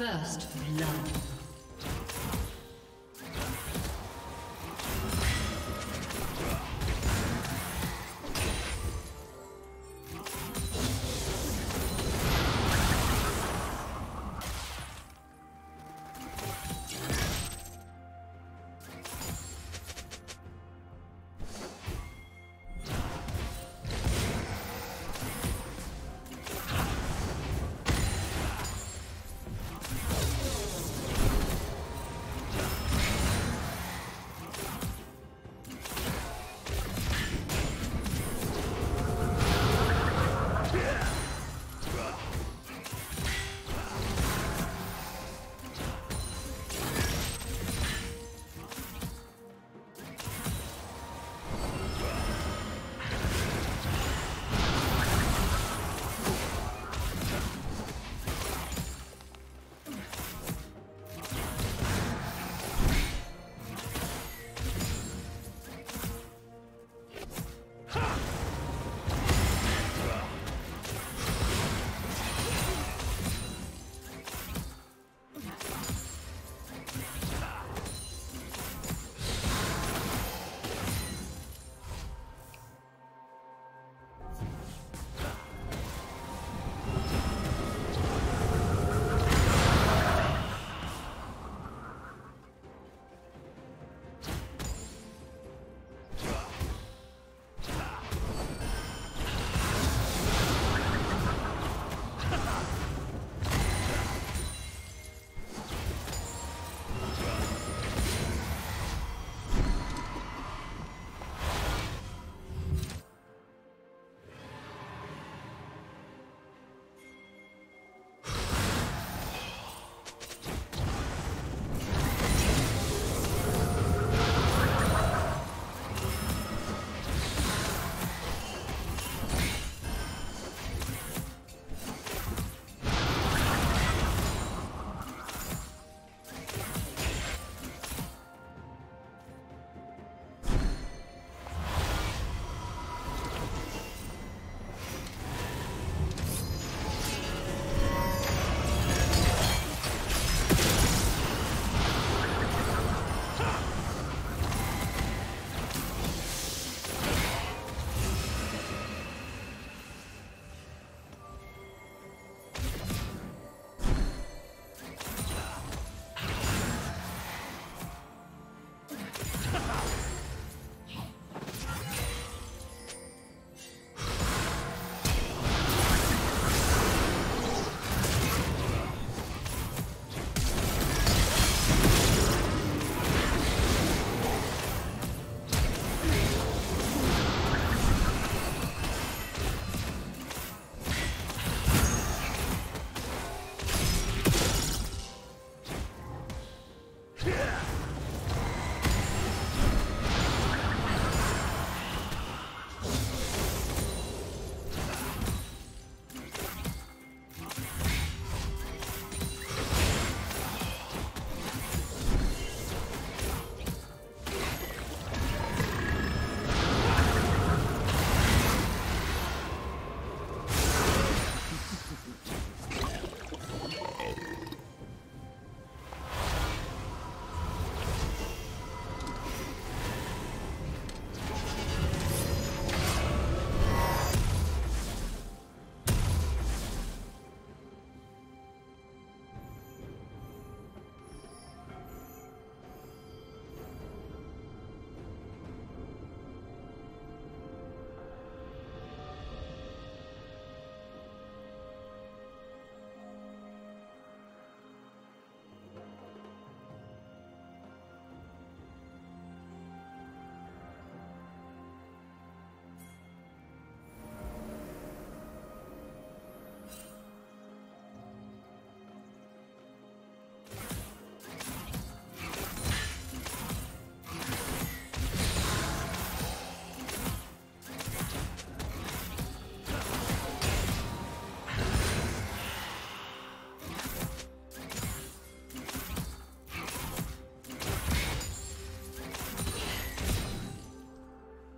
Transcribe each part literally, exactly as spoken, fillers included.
First blood.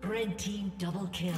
Red team double kill.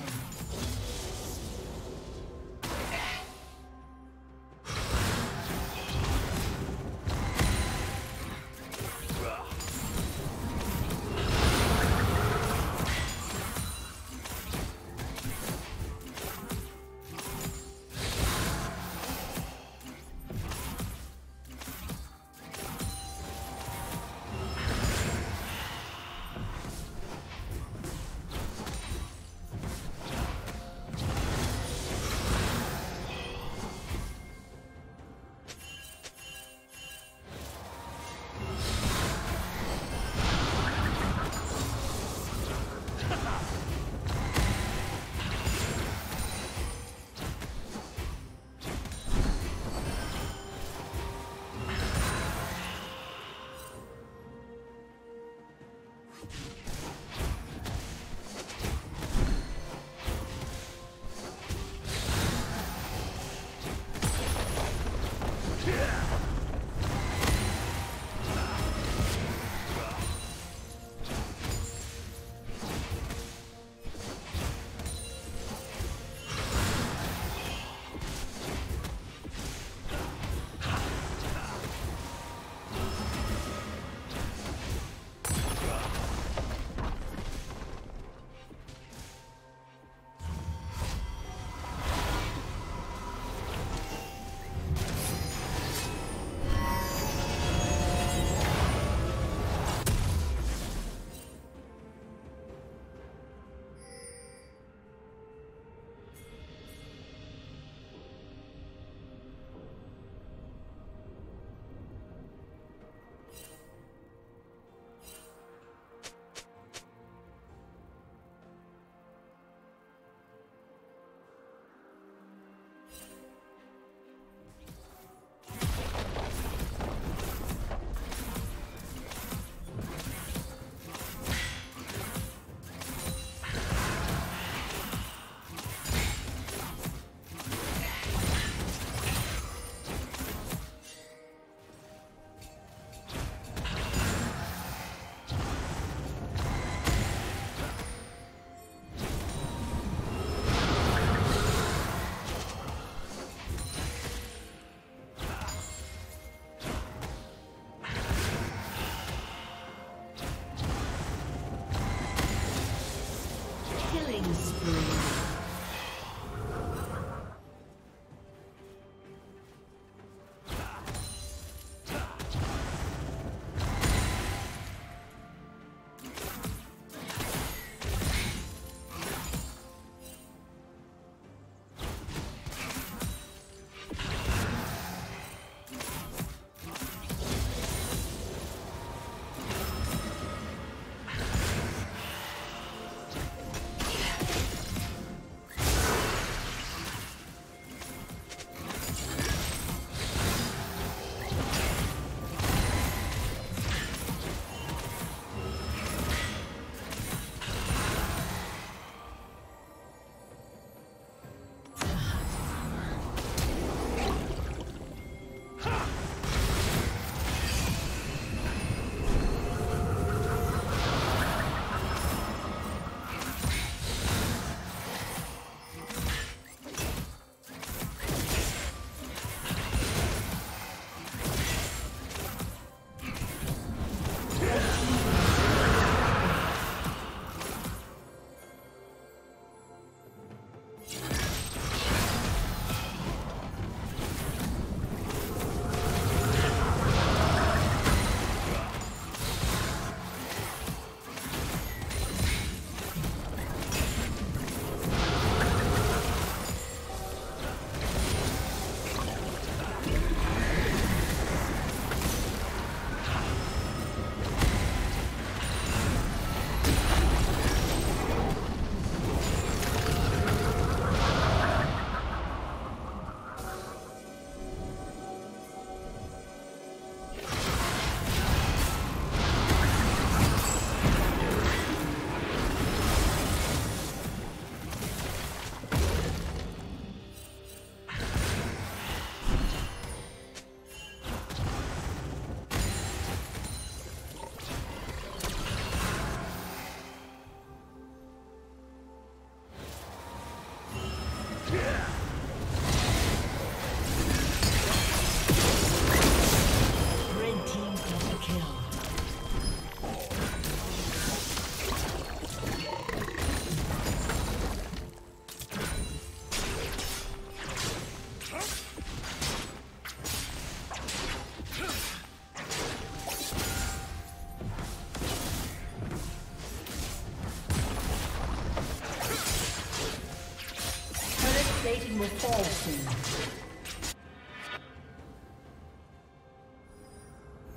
curtain will fall soon.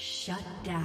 Shut down.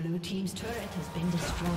Blue team's turret has been destroyed.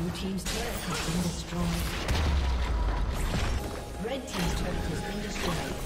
Blue team's turret has been destroyed. Red team's turret has been destroyed.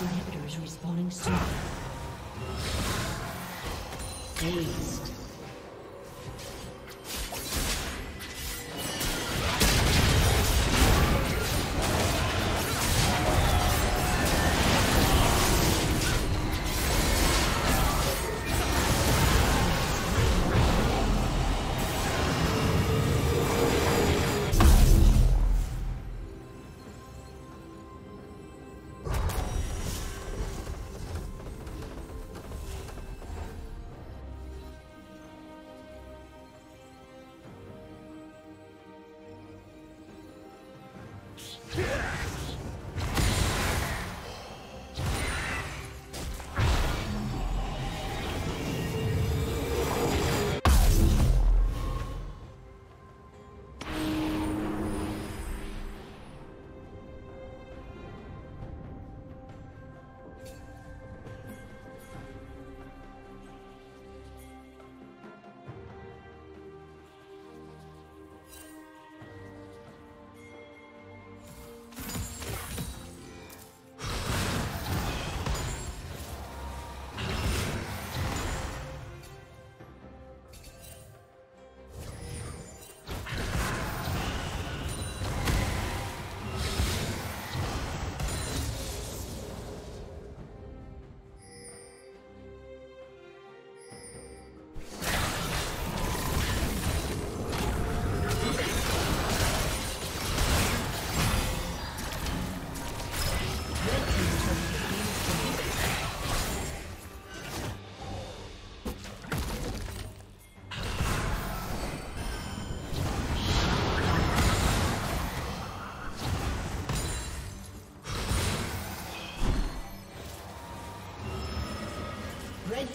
inhibitor is respawning soon. Dazed. Red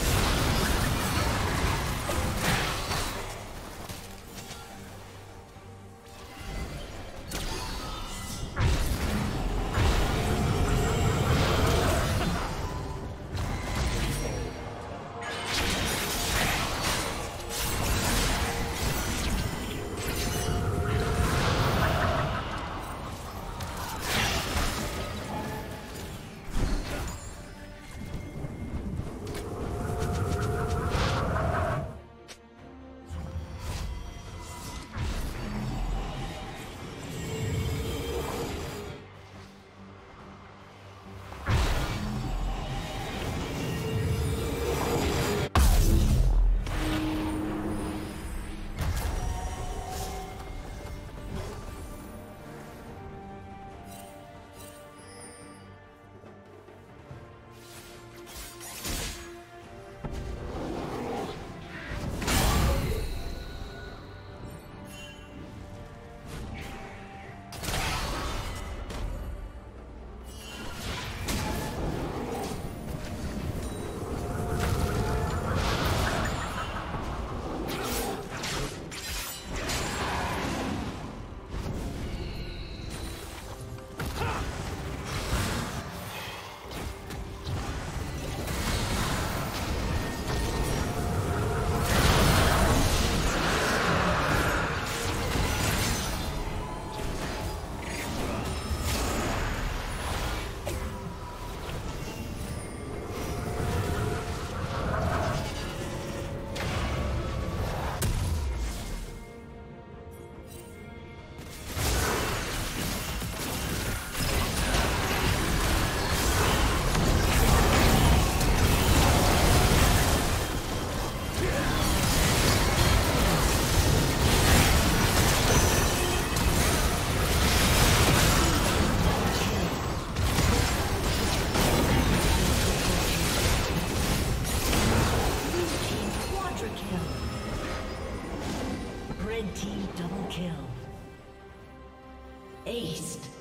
Red team double kill. Aced.